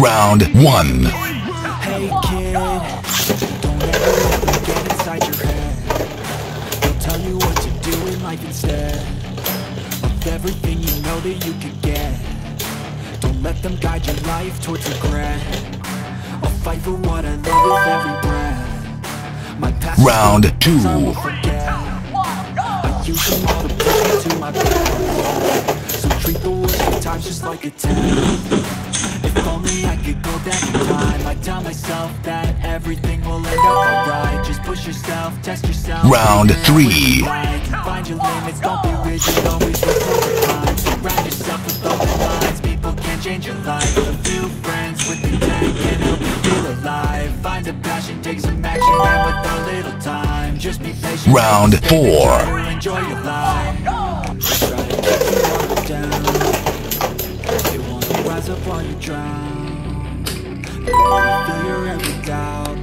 Round one. Hey kid, don't ever get inside your head. They'll tell you what to do in life instead of everything you know that you could get. Don't let them guide your life towards regret. I'll fight for what I love with every breath. My past Round two. I use them all to put into my bed. So treat the worst times just like a test. If only I could go back in time, I'd tell myself that everything will end up alright. Just push yourself, test yourself. Round three. Find your limits, don't be rigid, always look for a time. Surround yourself with open minds, people can't change your life. A few friends with intent can help you feel alive. Find a passion, take some action, and with a little time, just be patient. Round four. Enjoy your life. Try to keep you all down.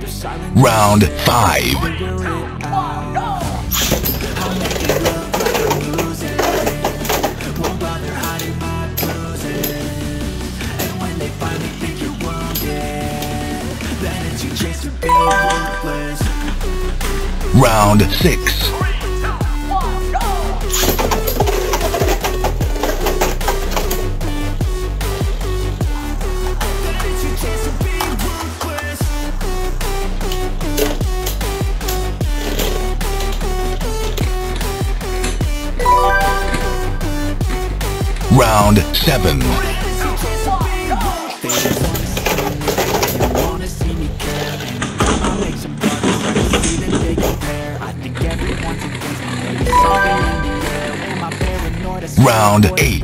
Round five. Round six. Round seven. Round eight.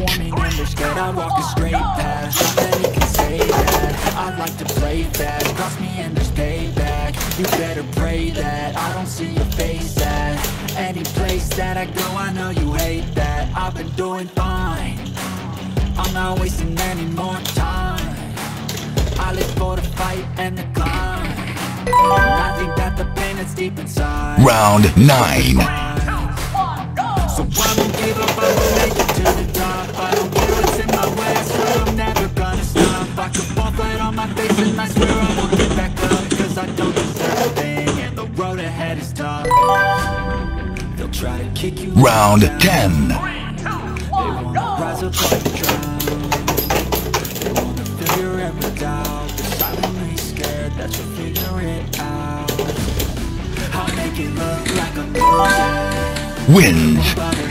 I'd like to play fast, cost me endless payback. You better pray that I don't see your face at any place that I go. I know you hate that. I've been doing fine, I'm not wasting any more time. I live for the fight and the climb, and I think that the pain that's deep inside. Round nine. So I won't give up, I will make it to the top. I don't care what's in my way, I swear I'm never gonna stop. I could fall flat on my face and I swear I won't get back up, cause I don't deserve a thing and the road ahead is tough. They'll try to kick you Round down. 10. Rise up like a drum. They wanna figure every doubt. They're silently scared that you'll figure it out. I'll make it look like a loser. Win.